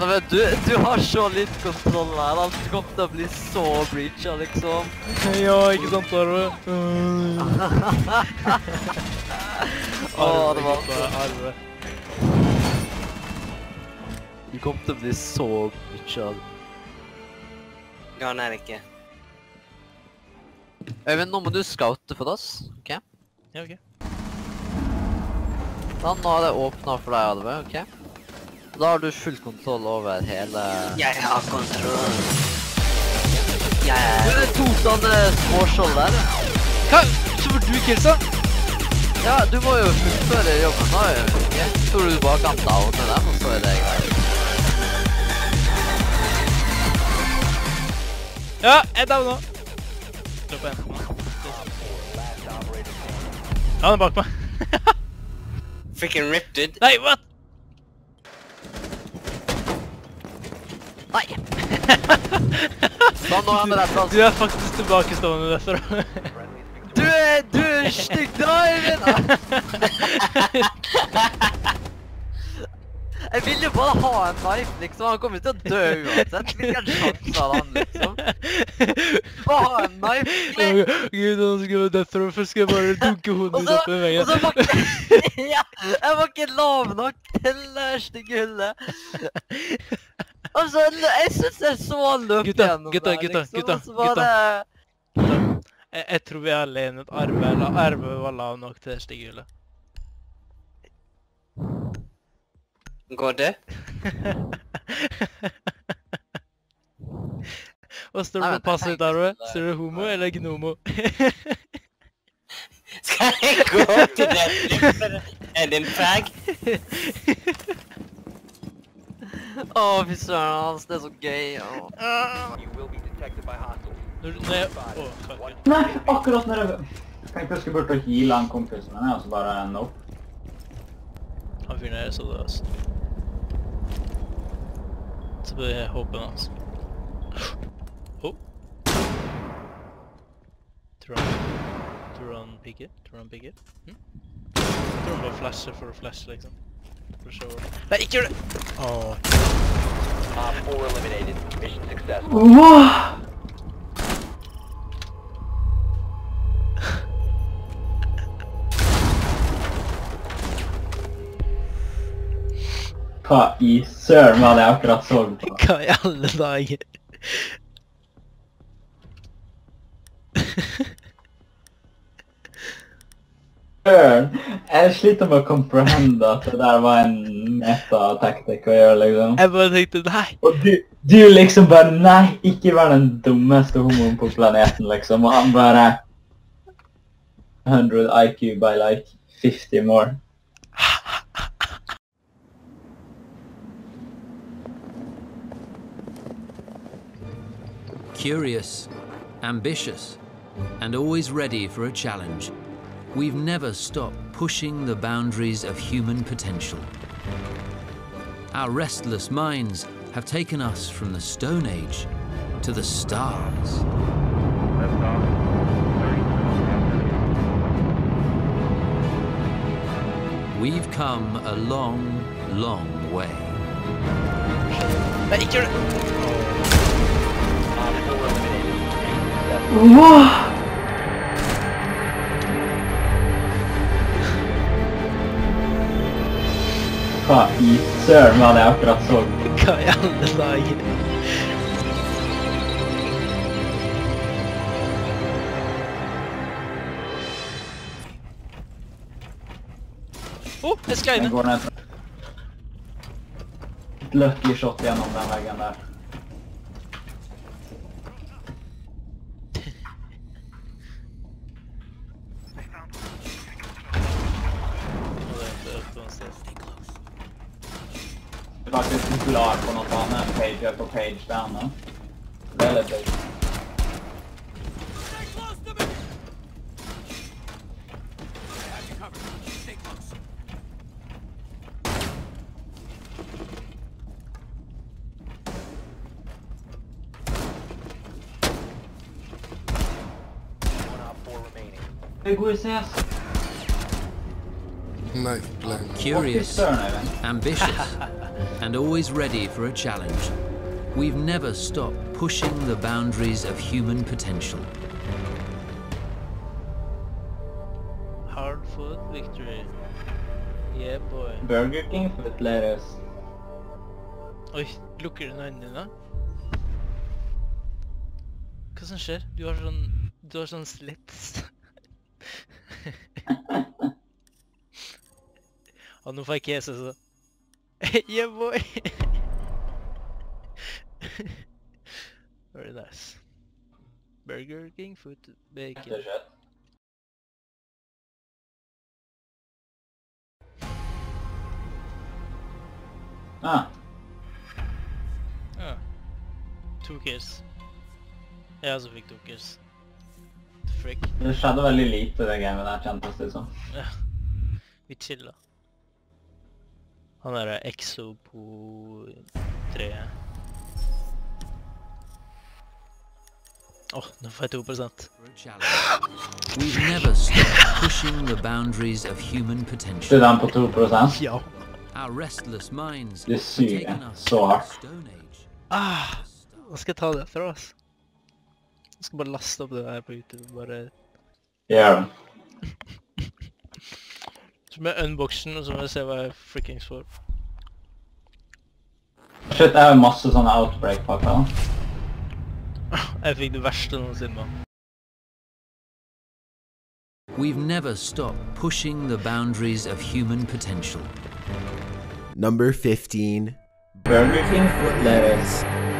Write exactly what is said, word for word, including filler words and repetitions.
Ja, men du, du har så litt kontroll her, alt kommer til å bli så breacha, liksom. Ja, ikke sant, Arve? Åh, det var Arve. Du kommer til å bli så breacha. Ja, nei, ikke. Øyvind, nå må du scoute for oss, ok? Ja, ok. Da, nå har det åpnet for deg, Arve, ok? Da har du full kontroll over hele... Jeg har kontroll. Jeg er... Du er totende småskjold der. Hva? Så får du kilsa? Ja, du må jo fullføre jobben da, jo. Jeg tror du bare kan ta over til dem, og så er det greit. Ja, jeg tar det nå. Slå på enten nå. Ja, han er bak meg. Freaking ripped, dude. Nei, what? Nei! Sånn, nå er vi rett, altså. Du er faktisk tilbakestående derfor. Du er, du er stygg driver! Jeg vil jo bare ha en knife, liksom. Han kommer til å dø uansett. Hvilken sjanse hadde han, liksom? Bare ha en knife! Gud, nå skal jeg være dødt for, for skal jeg bare dunke hodet i dette veien. Og så var ikke... Ja, jeg var ikke lav nok til det stygge hullet. Altså, jeg synes jeg så han løp gjennom der, liksom. Gutta, gutta, gutta. Jeg tror vi er alene et arve, eller arve var lav nok til det stegehjulet. Går det? Hva står det på passet ditt, Arve? Ser du homo eller gnomo? Skal jeg gå til den? Er det en fag? Åh, fy søren hans, det er så gøy. Nei, akkurat når jeg... Tenkte jeg skulle bort og heale han kompisen min, og så bare nope. Han finner jeg så det, altså. Så blir jeg håpen, altså. Åh. Tror han pigger? Tror han pigger? Tror han bare flasher for å flashe, liksom. Nei, ikke gjør det! Åh. Wow! Hva i søren hadde jeg akkurat så på? Hva i alle dager? Jeg sliter med å comprehende at det der var en meta-taktikk å gjøre, liksom. Jeg bare tenkte, nei! Og du, du liksom bare, nei, ikke vær den dummeste homoen på planeten, liksom. Og han bare... one hundred I Q by like fifty more. Curious, ambitious, and always ready for a challenge. We've never stopped pushing the boundaries of human potential. Our restless minds have taken us from the Stone Age to the stars. We've come a long, long way. Whoa! Hva i søren hadde jeg akkurat så? Hva i alle dager? Åh, jeg skal inn. Jeg går ned. lucky shot gjennom den veggen der. Det er faktisk klar på noe annet, page up og page down nå. Det er litt høyt. Nice plan. Curious, ambitious, and always ready for a challenge. We've never stopped pushing the boundaries of human potential. Hard-fought victory. Yeah, boy. Burger King with lettuce. Oi, lukker du øynene dine? Hva som skjer? Du har sånn, du har sånn slits. Og nå får jeg kese så. Yeah boy! Very nice. Burger King, food, bacon. Ah. Ah. Two kills. Jeg også fikk to kills. Frick. Det skjedde veldig lite det gamet der, kjentes det som. Ja, vi chillet. Han er Exo på tre. Åh, nå får jeg to prosent. We've never stopped pushing the boundaries of human potential. Du er den på to prosent? Ja. Det syr jeg så hardt. Ah, hva skal jeg ta det fra oss? Jeg skal bare laste opp det her på YouTube, bare... Ja. Så må jeg unboxen, og så må jeg se hva jeg freakings får. Shit, det er jo masse sånne outbreak-pakker da. Jeg fikk det verste noensinne da. We've never stopped pushing the boundaries of human potential. Number fifteen. Burger King foot lettuce.